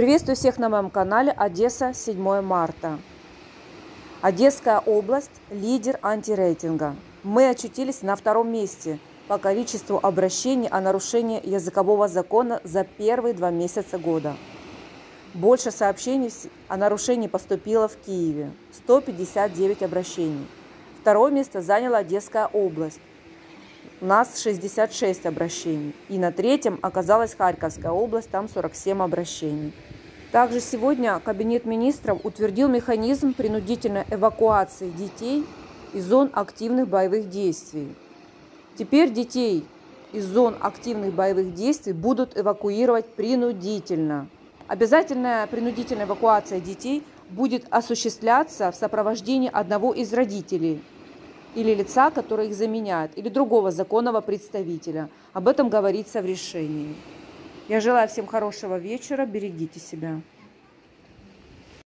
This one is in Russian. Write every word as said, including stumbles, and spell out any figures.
Приветствую всех на моем канале Одесса, седьмое марта. Одесская область – лидер антирейтинга. Мы очутились на втором месте по количеству обращений о нарушении языкового закона за первые два месяца года. Больше сообщений о нарушении поступило в Киеве – сто пятьдесят девять обращений. Второе место заняла Одесская область. У нас шестьдесят шесть обращений. И на третьем оказалась Харьковская область, там сорок семь обращений. Также сегодня Кабинет министров утвердил механизм принудительной эвакуации детей из зон активных боевых действий. Теперь детей из зон активных боевых действий будут эвакуировать принудительно. Обязательная принудительная эвакуация детей будет осуществляться в сопровождении одного из родителей или лица, которое их заменяет, или другого законного представителя. Об этом говорится в решении. Я желаю всем хорошего вечера, берегите себя.